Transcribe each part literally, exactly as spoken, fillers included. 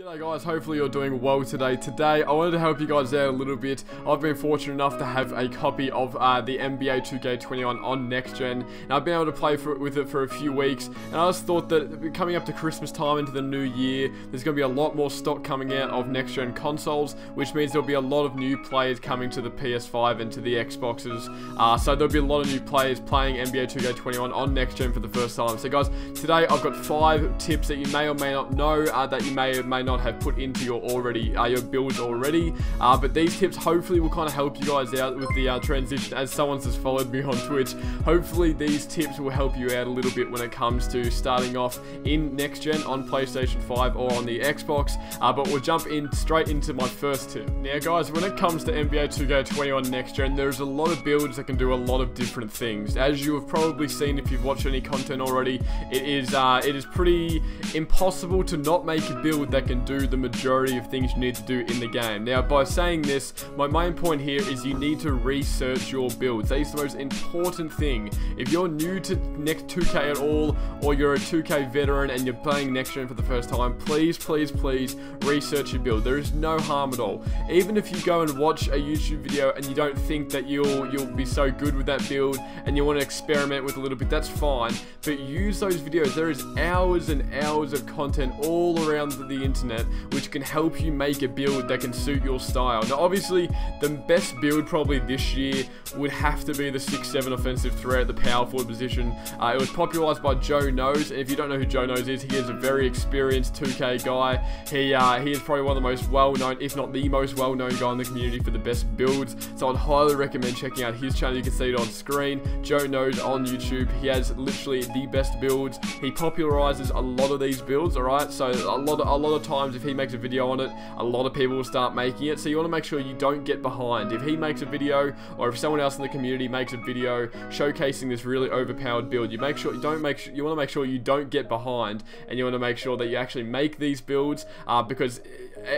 G'day guys, hopefully you're doing well today. Today, I wanted to help you guys out a little bit. I've been fortunate enough to have a copy of uh, the N B A two K twenty-one on Next Gen, and I've been able to play for, with it for a few weeks, and I just thought that coming up to Christmas time into the new year, there's going to be a lot more stock coming out of Next Gen consoles, which means there'll be a lot of new players coming to the P S five and to the Xboxes. Uh, so there'll be a lot of new players playing N B A two K twenty-one on Next Gen for the first time. So guys, today I've got five tips that you may or may not know, uh, that you may or may not have put into your already uh, your builds already, uh, but these tips hopefully will kind of help you guys out with the uh, transition. As someone's just followed me on Twitch, hopefully these tips will help you out a little bit when it comes to starting off in Next Gen on PlayStation five or on the Xbox, uh, but we'll jump in straight into my first tip. Now guys, when it comes to N B A two K twenty-one Next Gen, there's a lot of builds that can do a lot of different things. As you have probably seen if you've watched any content already, it is, uh, it is pretty impossible to not make a build that can do the majority of things you need to do in the game. Now, by saying this, my main point here is you need to research your builds. That is the most important thing. If you're new to next two K at all, or you're a two K veteran and you're playing Next Gen for the first time, please, please, please research your build. There is no harm at all. Even if you go and watch a YouTube video and you don't think that you'll you'll be so good with that build and you want to experiment with a little bit, that's fine. But use those videos. There is hours and hours of content all around the internet Internet, which can help you make a build that can suit your style. Now obviously the best build probably this year would have to be the six seven offensive threat at the power forward position. Uh, it was popularized by Joe Nose, and if you don't know who Joe Nose is, he is a very experienced two K guy. He uh, he is probably one of the most well-known, if not the most well-known guy in the community for the best builds, so I'd highly recommend checking out his channel. You can see it on screen, Joe Nose on YouTube. He has literally the best builds. He popularizes a lot of these builds, alright, so a lot of, a lot of times if he makes a video on it, a lot of people will start making it, so you want to make sure you don't get behind. If he makes a video, or if someone else in the community makes a video showcasing this really overpowered build, you make sure you don't make you want to make sure you don't get behind, and you want to make sure that you actually make these builds, uh, because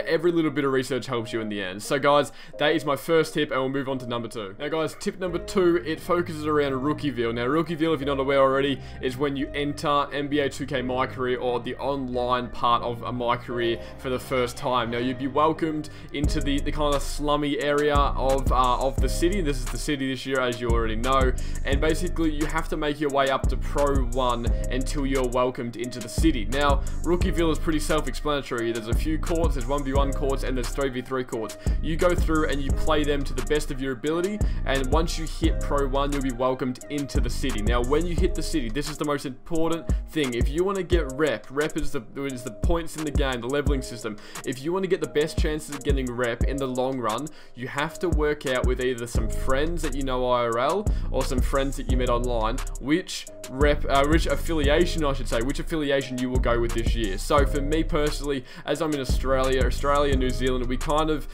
every little bit of research helps you in the end. So guys, that is my first tip, and we'll move on to number two. Now guys, tip number two, it focuses around Rookieville. Now Rookieville, if you're not aware already, is when you enter N B A two K MyCareer, or the online part of a MyCareer, for the first time. Now you'd be welcomed into the, the kind of slummy area of, uh, of the city. This is the city this year, as you already know, and basically you have to make your way up to Pro One until you're welcomed into the city. Now Rookieville is pretty self-explanatory. There's a few courts, there's one v one courts, and there's three v three courts. You go through and you play them to the best of your ability, and once you hit Pro One, you'll be welcomed into the city. Now when you hit the city, this is the most important thing. If you want to get rep, rep is the, is the points in the game, the leveling system. If you want to get the best chances of getting rep in the long run, you have to work out with either some friends that you know I R L, or some friends that you met online, which rep, uh, which affiliation I should say, which affiliation you will go with this year. So for me personally, as I'm in Australia, Australia, New Zealand, we kind of,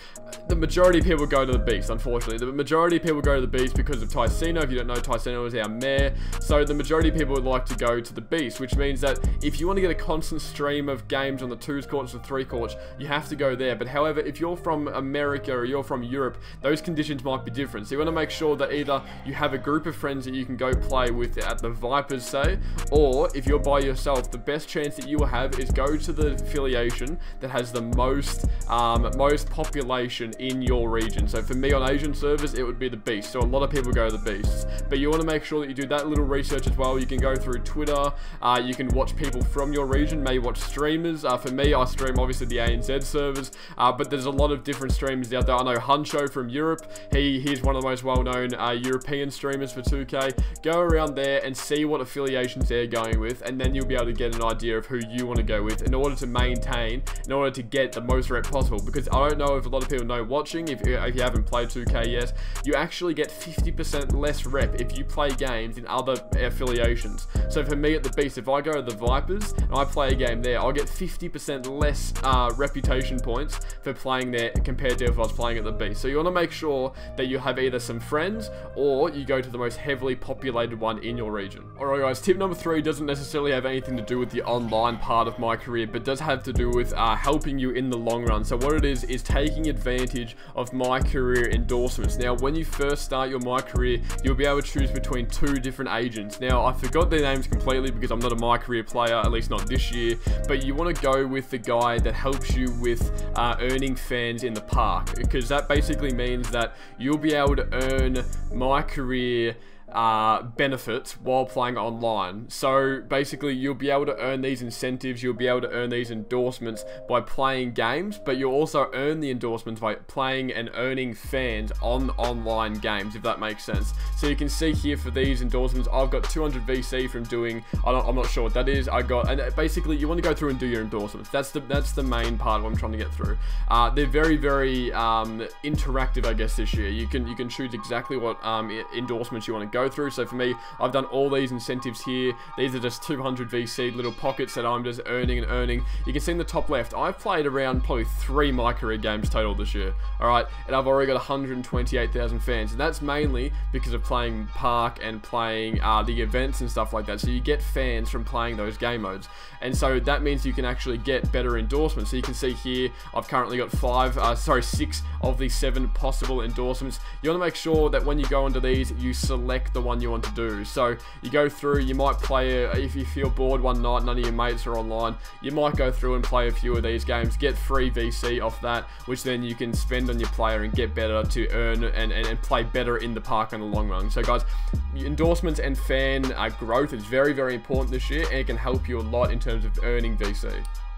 the majority of people go to the Beast, unfortunately. The majority of people go to the Beast because of Ticino. If you don't know, Ticino is our mayor. So the majority of people would like to go to the Beast, which means that if you want to get a constant stream of games on the twos courts or three courts, you have to go there. But however, if you're from America or you're from Europe, those conditions might be different. So you want to make sure that either you have a group of friends that you can go play with at the Vipers, say, or if you're by yourself, the best chance that you will have is go to the affiliation that has the most Um, most population in your region. So for me on Asian servers, it would be the Beast. So a lot of people go to the Beasts, but you want to make sure that you do that little research as well. You can go through Twitter, uh, you can watch people from your region, maybe watch streamers. Uh, for me, I stream obviously the A N Z servers, uh, but there's a lot of different streamers out there. I know Huncho from Europe, he he's one of the most well-known uh, European streamers for two K. Go around there and see what affiliations they're going with, and then you'll be able to get an idea of who you want to go with in order to maintain, in order to get the most rep possible. Because I don't know if a lot of people know watching, if, if you haven't played two K yet, you actually get fifty percent less rep if you play games in other affiliations. So for me at the Beast, if I go to the Vipers and I play a game there, I'll get fifty percent less uh, reputation points for playing there compared to if I was playing at the Beast. So you want to make sure that you have either some friends, or you go to the most heavily populated one in your region. Alright guys, tip number three doesn't necessarily have anything to do with the online part of my career, but does have to do with uh, helping you in the long run. So what it is, is taking advantage of my career endorsements. Now, when you first start your my career, you'll be able to choose between two different agents. Now, I forgot their names completely because I'm not a my career player, at least not this year, but you want to go with the guy that helps you with uh, earning fans in the park, because that basically means that you'll be able to earn my career Uh, benefits while playing online. So basically you'll be able to earn these incentives, you'll be able to earn these endorsements by playing games, but you'll also earn the endorsements by playing and earning fans on online games, if that makes sense. So you can see here for these endorsements, I've got two hundred V C from doing, I don't, I'm not sure what that is, I got, and basically you want to go through and do your endorsements. That's the that's the main part of what I'm trying to get through. Uh, they're very, very um, interactive, I guess, this year. You can, you can choose exactly what um, endorsements you want to go through. So for me, I've done all these incentives here. These are just two hundred V C little pockets that I'm just earning and earning. You can see in the top left, I've played around probably three my career games total this year. All right, and I've already got one hundred twenty-eight thousand fans, and that's mainly because of playing park and playing uh, the events and stuff like that. So you get fans from playing those game modes, and so that means you can actually get better endorsements. So you can see here, I've currently got five, uh, sorry, six of the seven possible endorsements. You want to make sure that when you go into these, you select the one you want to do. So you go through, you might play, a, if you feel bored one night, none of your mates are online, you might go through and play a few of these games, get free V C off that, which then you can spend on your player and get better to earn and, and, and play better in the park in the long run. So guys, endorsements and fan uh, growth is very, very important this year, and it can help you a lot in terms of earning V C.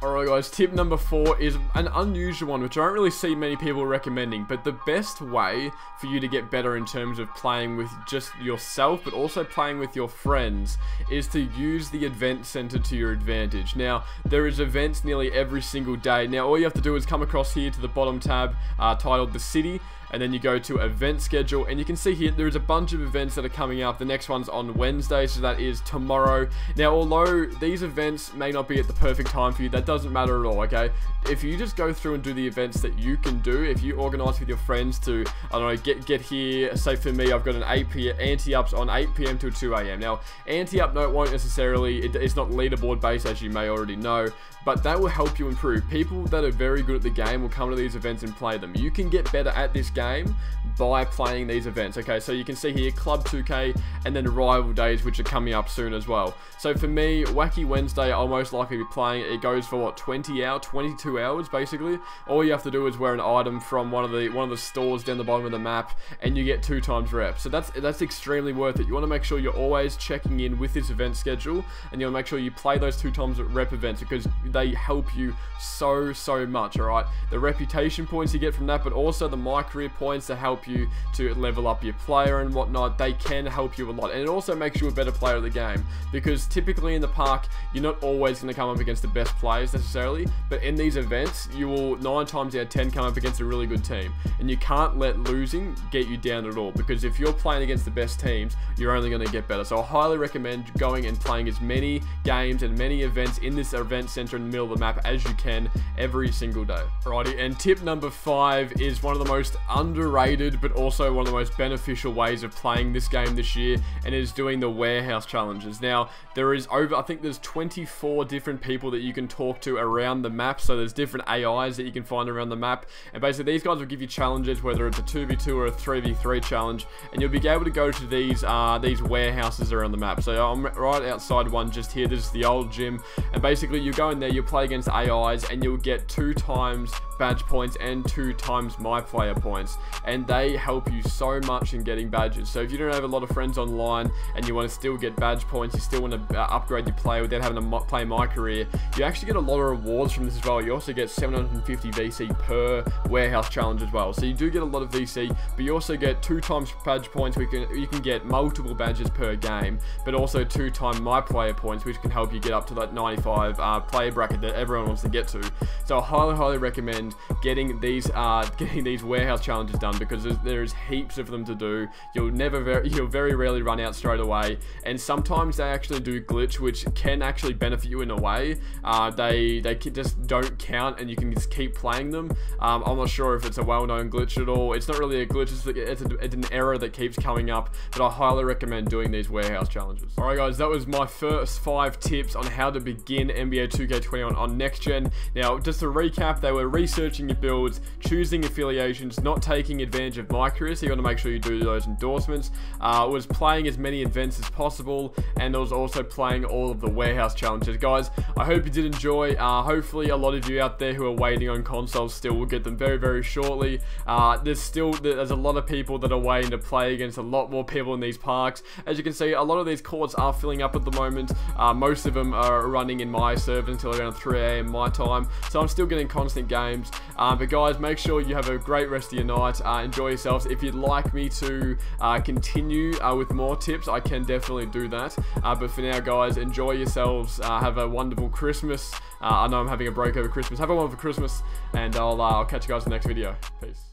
Alright guys, tip number four is an unusual one, which I don't really see many people recommending, but the best way for you to get better in terms of playing with just yourself, but also playing with your friends, is to use the event center to your advantage. Now, there is events nearly every single day. Now, all you have to do is come across here to the bottom tab uh, titled The City, and then you go to event schedule, and you can see here there is a bunch of events that are coming up. The next one's on Wednesday, so that is tomorrow. Now, although these events may not be at the perfect time for you, that doesn't matter at all, okay? If you just go through and do the events that you can do, if you organize with your friends to, I don't know, get get here, say for me, I've got an eight p m anti-ups on eight p m till two a m Now, anti-up note won't necessarily, it, it's not leaderboard based, as you may already know, but that will help you improve. People that are very good at the game will come to these events and play them. You can get better at this game Game by playing these events, okay? So you can see here Club two K and then Rival Days, which are coming up soon as well. So for me, Wacky Wednesday, I'll most likely be playing. It goes for what, twenty hours, twenty-two hours basically. All you have to do is wear an item from one of the one of the stores down the bottom of the map, and you get two times reps. So that's that's extremely worth it. You want to make sure you're always checking in with this event schedule, and you'll make sure you play those two times rep events because they help you so so much. All right, the reputation points you get from that, but also the my career points to help you to level up your player and whatnot. They can help you a lot, and it also makes you a better player of the game, because typically in the park you're not always going to come up against the best players necessarily, but in these events you will nine times out of ten come up against a really good team, and you can't let losing get you down at all, because if you're playing against the best teams you're only going to get better. So I highly recommend going and playing as many games and many events in this event center in the middle of the map as you can every single day. Alrighty, and tip number five is one of the most underrated but also one of the most beneficial ways of playing this game this year, and is doing the warehouse challenges. Now, there is over, I think there's twenty-four different people that you can talk to around the map, so there's different A Is that you can find around the map, and basically these guys will give you challenges, whether it's a two v two or a three v three challenge, and you'll be able to go to these uh, these warehouses around the map. So I'm right outside one just here, this is the old gym, and basically you go in there, you play against A Is, and you'll get two times badge points and two times my player points, and they help you so much in getting badges. So if you don't have a lot of friends online and you want to still get badge points, you still want to upgrade your player without having to play my career, you actually get a lot of rewards from this as well. You also get seven hundred fifty V C per warehouse challenge as well, so you do get a lot of V C, but you also get two times badge points. We can you can get multiple badges per game, but also two times my player points, which can help you get up to that ninety-five uh, player bracket that everyone wants to get to. So I highly highly recommend getting these uh, getting these warehouse challenges done, because there is heaps of them to do. You'll never very you'll very rarely run out straight away, and sometimes they actually do glitch, which can actually benefit you in a way. Uh, they they they just don't count and you can just keep playing them. Um, I'm not sure if it's a well-known glitch at all. It's not really a glitch, it's, it's, a, it's an error that keeps coming up, but I highly recommend doing these warehouse challenges. Alright guys, that was my first five tips on how to begin N B A two K twenty-one on next gen. Now, just to recap, they were researching your builds, choosing affiliations, not taking advantage of MyCareer, so you got to make sure you do those endorsements, uh, was playing as many events as possible, and there was also playing all of the warehouse challenges. Guys, I hope you did enjoy. Uh, hopefully a lot of you out there who are waiting on consoles still will get them very, very shortly. Uh, there's still, there's a lot of people that are waiting to play against a lot more people in these parks. As you can see, a lot of these courts are filling up at the moment. Uh, most of them are running in my server until around three A M my time, so I'm still getting constant games. Uh, but guys, make sure you have a great rest of your night. Uh, enjoy yourselves. If you'd like me to uh, continue uh, with more tips, I can definitely do that. Uh, but for now, guys, enjoy yourselves. Uh, have a wonderful Christmas. Uh, I know I'm having a break over Christmas. Have a wonderful Christmas, and I'll, uh, I'll catch you guys in the next video. Peace.